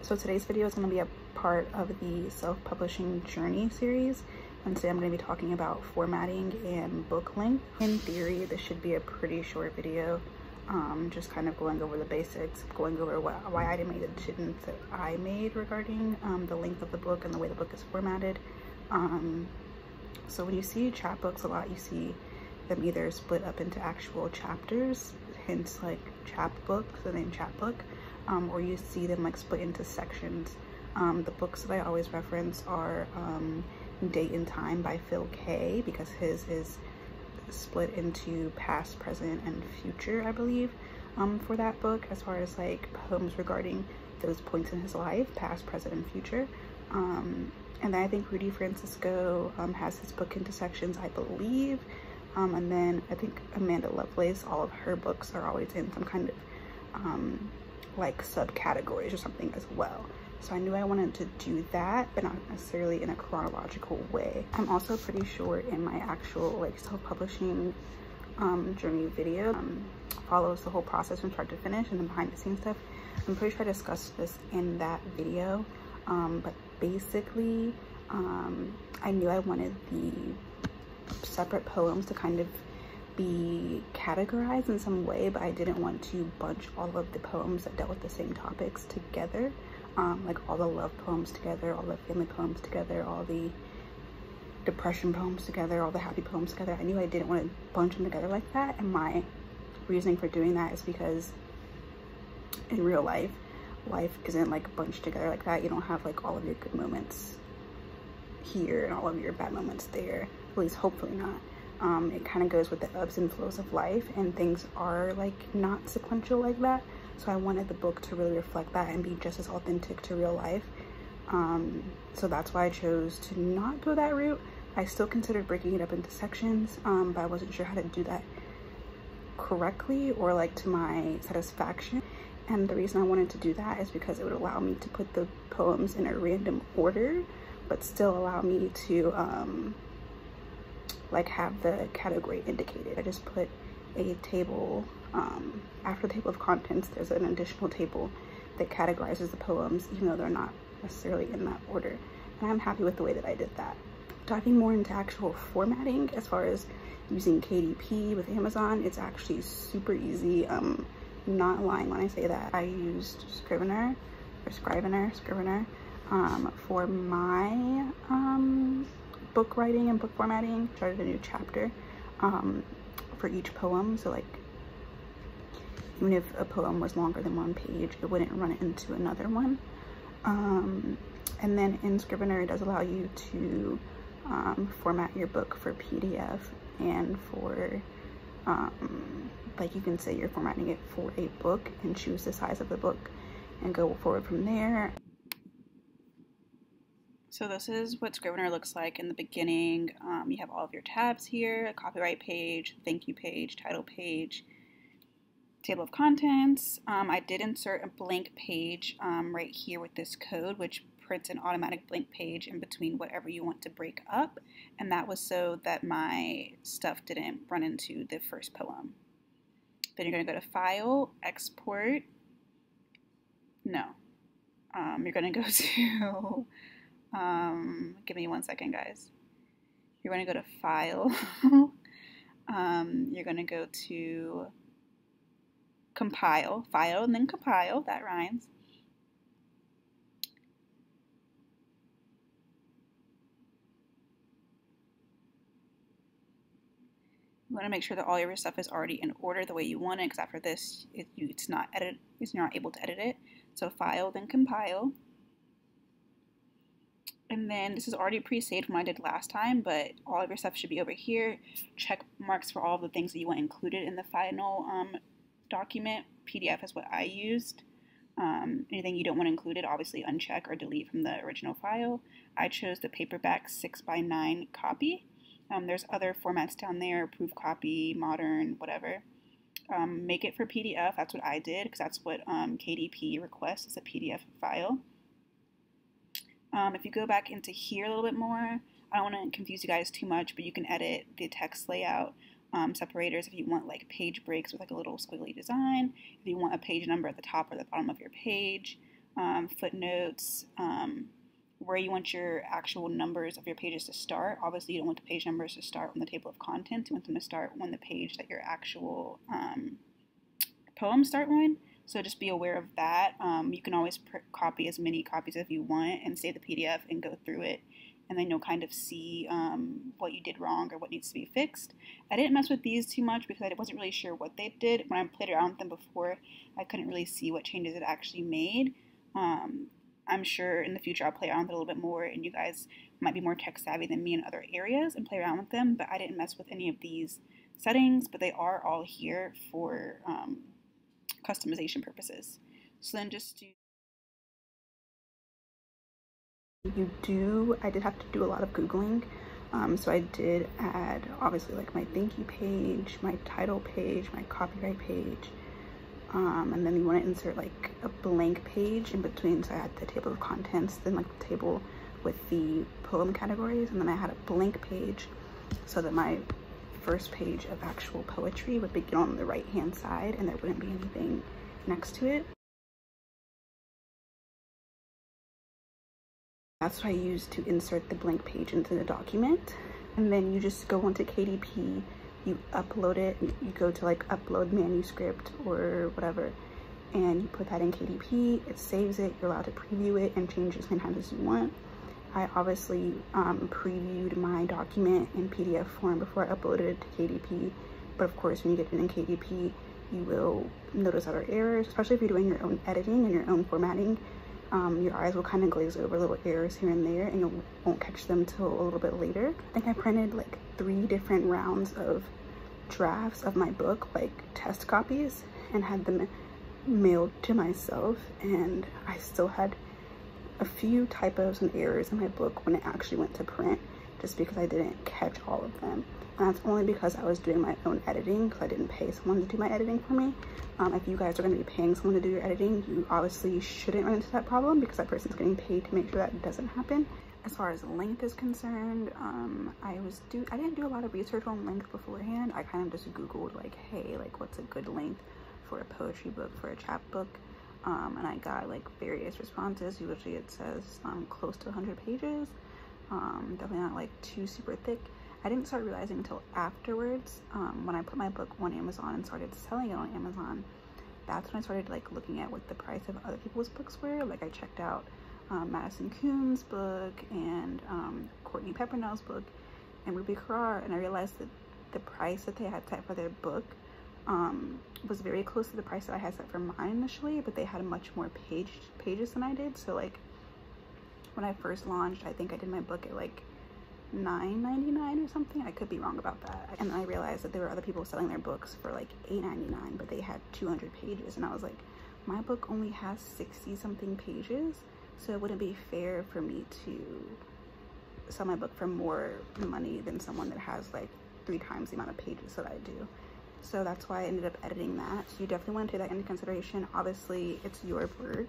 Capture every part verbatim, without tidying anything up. So today's video is going to be a part of the self-publishing journey series, and today I'm going to be talking about formatting and book length. In theory, this should be a pretty short video, um, just kind of going over the basics, going over what, why I made the decisions that I made regarding um, the length of the book and the way the book is formatted. Um, so when you see chapbooks a lot, you see them either split up into actual chapters, hence like chapbook, the name chapbook. Um, or you see them like split into sections. Um, the books that I always reference are um, Date and Time by Phil Kay, because his is split into past, present, and future, I believe, um, for that book, as far as like poems regarding those points in his life, past, present, and future. Um, and then I think Rudy Francisco um, has his book into sections, I believe. Um, and then I think Amanda Lovelace, all of her books are always in some kind of um, like subcategories or something as well. So I knew I wanted to do that, but not necessarily in a chronological way. I'm also pretty sure in my actual like self-publishing um, journey video um, follows the whole process from start to finish and the behind the scenes stuff. I'm pretty sure I discussed this in that video, um, but basically um, I knew I wanted the separate poems to kind of be categorized in some way, but I didn't want to bunch all of the poems that dealt with the same topics together, um, like all the love poems together, all the family poems together, all the depression poems together, all the happy poems together. I knew I didn't want to bunch them together like that, and my reasoning for doing that is because in real life, life isn't like bunched together like that. You don't have like all of your good moments here and all of your bad moments there, at least hopefully not. Um, it kind of goes with the ups and flows of life, and things are like not sequential like that. So I wanted the book to really reflect that and be just as authentic to real life. Um, so that's why I chose to not go that route. I still considered breaking it up into sections, um, but I wasn't sure how to do that correctly or like to my satisfaction. And the reason I wanted to do that is because it would allow me to put the poems in a random order, but still allow me to um, like have the category indicated. I just put a table, um, after the table of contents, there's an additional table that categorizes the poems, even though they're not necessarily in that order. And I'm happy with the way that I did that. Diving more into actual formatting, as far as using K D P with Amazon, it's actually super easy. Um, I'm not lying when I say that. I used Scrivener, or Scrivener, Scrivener, um, for my, um, book writing and book formatting. Started a new chapter um, for each poem, so like even if a poem was longer than one page, it wouldn't run into another one. Um, and then in Scrivener, it does allow you to um, format your book for P D F and for um, like you can say you're formatting it for a book and choose the size of the book and go forward from there. So this is what Scrivener looks like in the beginning. Um, you have all of your tabs here, a copyright page, thank you page, title page, table of contents. Um, I did insert a blank page um, right here with this code, which prints an automatic blank page in between whatever you want to break up. And that was so that my stuff didn't run into the first poem. Then you're gonna go to File, Export. No, um, you're gonna go to, Um, give me one second, guys. You're going to go to File. um, you're going to go to Compile, File, and then Compile. That rhymes. You want to make sure that all your stuff is already in order the way you want it, because after this, it, you, it's not edit, it's not able to edit it. So File, then Compile. And then this is already pre-saved from what I did last time, but all of your stuff should be over here. Check marks for all of the things that you want included in the final um, document. P D F is what I used. Um, anything you don't want included, obviously uncheck or delete from the original file. I chose the paperback six by nine copy. Um, there's other formats down there, proof copy, modern, whatever. Um, make it for P D F, that's what I did, because that's what um, K D P requests, is a P D F file. Um, if you go back into here a little bit more, I don't want to confuse you guys too much, but you can edit the text layout, um, separators if you want like page breaks with like a little squiggly design, if you want a page number at the top or the bottom of your page, um, footnotes, um, where you want your actual numbers of your pages to start. Obviously, you don't want the page numbers to start on the table of contents. You want them to start on the page that your actual um, poems start on. So just be aware of that. Um, you can always pr copy as many copies as you want and save the P D F and go through it. And then you'll kind of see um, what you did wrong or what needs to be fixed. I didn't mess with these too much because I wasn't really sure what they did. When I played around with them before, I couldn't really see what changes it actually made. Um, I'm sure in the future I'll play around with it a little bit more, and you guys might be more tech savvy than me in other areas and play around with them, but I didn't mess with any of these settings, but they are all here for um, customization purposes. So then just do you do, I did have to do a lot of Googling, um, so I did add obviously like my thank you page, my title page, my copyright page, Um, and then you want to insert like a blank page in between. So I had the table of contents, then like the table with the poem categories, and then I had a blank page so that my first page of actual poetry would begin on the right hand side and there wouldn't be anything next to it. That's what I used to insert the blank page into the document. And then you just go onto K D P, you upload it, you go to like upload manuscript or whatever, and you put that in K D P, it saves it, you're allowed to preview it and change it as many times as you want. I obviously um, previewed my document in P D F form before I uploaded it to K D P, but of course when you get it in K D P, you will notice other errors, especially if you're doing your own editing and your own formatting. Um, your eyes will kind of glaze over little errors here and there, and you won't catch them till a little bit later. I think I printed like three different rounds of drafts of my book, like test copies, and had them mailed to myself, and I still had a few typos and errors in my book when it actually went to print, just because I didn't catch all of them. And that's only because I was doing my own editing, because I didn't pay someone to do my editing for me. Um, if you guys are going to be paying someone to do your editing, you obviously shouldn't run into that problem, because that person's getting paid to make sure that doesn't happen. As far as length is concerned, um, I was do I didn't do a lot of research on length beforehand. I kind of just Googled like, hey, like what's a good length for a poetry book, for a chapbook? Um, and I got like various responses. Usually it says um, close to one hundred pages. Um, definitely not like too super thick. I didn't start realizing until afterwards, um, when I put my book on Amazon and started selling it on Amazon, that's when I started like looking at what the price of other people's books were. Like I checked out um, Madison Coon's book and um, Courtney Peppernell's book and Ruby Carr, and I realized that the price that they had set for their book um, was very close to the price that I had set for mine initially, but they had much more page pages than I did. So like when I first launched, I think I did my book at like nine ninety-nine or something. I could be wrong about that. And then I realized that there were other people selling their books for like eight ninety-nine, but they had two hundred pages, and I was like, my book only has sixty something pages, so it wouldn't be fair for me to sell my book for more money than someone that has like three times the amount of pages that I do. So that's why I ended up editing that. So you definitely want to take that into consideration. Obviously it's your work,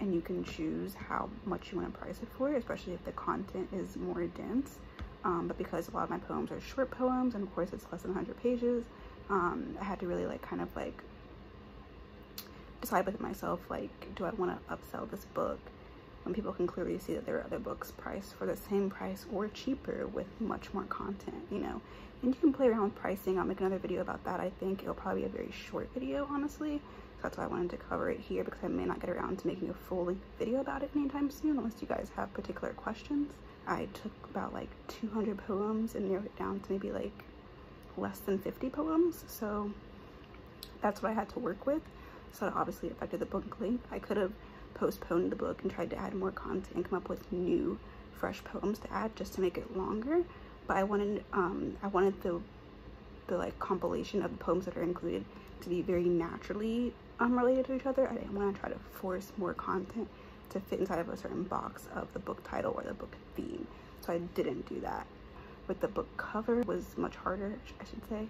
and you can choose how much you want to price it for, especially if the content is more dense. Um, but because a lot of my poems are short poems, and of course it's less than one hundred pages, um, I had to really like kind of like decide with myself, like, do I want to upsell this book when people can clearly see that there are other books priced for the same price or cheaper with much more content, you know? And you can play around with pricing. I'll make another video about that. I think it'll probably be a very short video, honestly. So that's why I wanted to cover it here, because I may not get around to making a full video about it anytime soon, unless you guys have particular questions. I took about like two hundred poems and narrowed it down to maybe like less than fifty poems. So that's what I had to work with. So it obviously affected the book length. I could have postponed the book and tried to add more content and come up with new, fresh poems to add just to make it longer. But I wanted, um, I wanted the, the like compilation of the poems that are included to be very naturally um, related to each other. I didn't want to try to force more content to fit inside of a certain box of the book title or the book theme. So I didn't do that. With the book cover, it was much harder, I should say.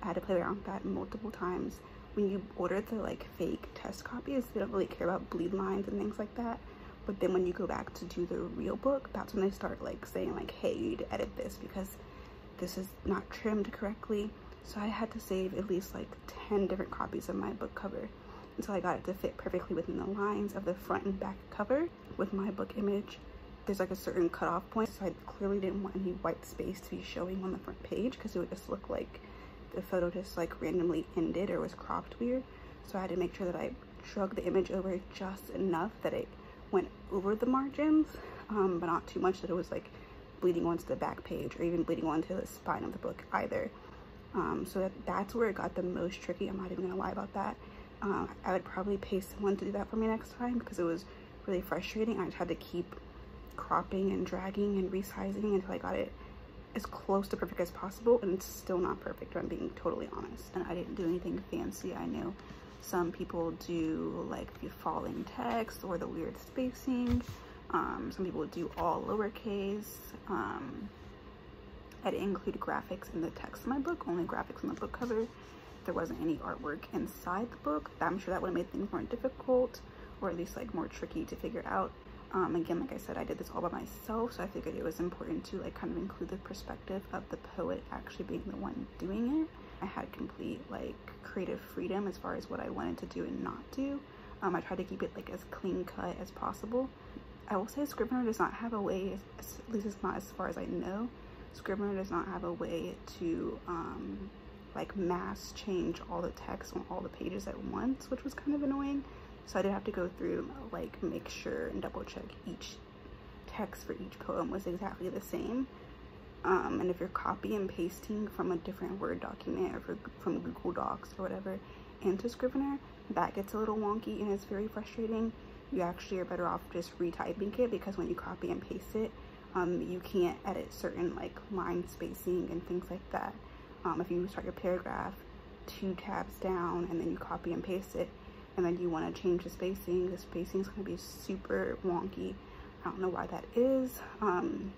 I had to play around with that multiple times. When you order the like fake test copies, they don't really care about bleed lines and things like that. But then when you go back to do the real book, that's when they start like saying like, hey, you need to edit this because this is not trimmed correctly. So I had to save at least like ten different copies of my book cover. so I got it to fit perfectly within the lines of the front and back cover. With my book image, there's like a certain cutoff point, so I clearly didn't want any white space to be showing on the front page because it would just look like the photo just like randomly ended or was cropped weird. So I had to make sure that I shrugged the image over just enough that it went over the margins, um, but not too much that it was like bleeding onto the back page or even bleeding onto the spine of the book either. Um, so that, that's where it got the most tricky. I'm not even gonna lie about that. Uh, I would probably pay someone to do that for me next time because it was really frustrating. I just had to keep cropping and dragging and resizing until I got it as close to perfect as possible, and it's still not perfect, if I'm being totally honest. And I didn't do anything fancy. I know some people do like the falling text or the weird spacing. Um, some people do all lowercase. Um, I didn't include graphics in the text of my book, only graphics on the book cover. There wasn't any artwork inside the book. I'm sure that would have made things more difficult, or at least like more tricky to figure out. Um, again, like I said, I did this all by myself, so I figured it was important to like kind of include the perspective of the poet actually being the one doing it. I had complete like creative freedom as far as what I wanted to do and not do. Um, I tried to keep it like as clean cut as possible. I will say Scrivener does not have a way, at least it's not as far as I know, Scrivener does not have a way to um, like mass change all the text on all the pages at once, which was kind of annoying. So I did have to go through, like, make sure and double check each text for each poem was exactly the same. Um, and if you're copy and pasting from a different Word document or from Google Docs or whatever into Scrivener, that gets a little wonky and it's very frustrating. You actually are better off just retyping it, because when you copy and paste it, um, you can't edit certain, like, line spacing and things like that. Um, if you start your paragraph two tabs down and then you copy and paste it, and then you want to change the spacing, the spacing is going to be super wonky. I don't know why that is. Um,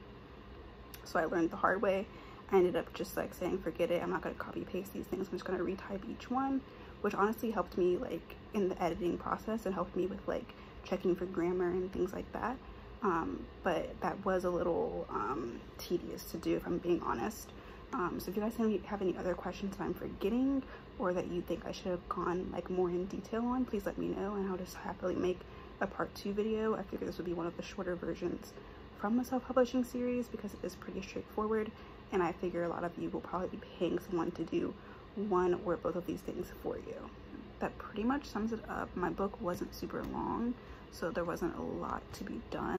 so I learned the hard way. I ended up just like saying, forget it, I'm not going to copy paste these things, I'm just going to retype each one, which honestly helped me like in the editing process. It helped me with like checking for grammar and things like that. Um, but that was a little um, tedious to do, if I'm being honest. Um, so if you guys have any other questions that I'm forgetting or that you think I should have gone like more in detail on, please let me know and I'll just happily make a part two video. I figured this would be one of the shorter versions from the self-publishing series because it is pretty straightforward, and I figure a lot of you will probably be paying someone to do one or both of these things for you. That pretty much sums it up. My book wasn't super long, so there wasn't a lot to be done.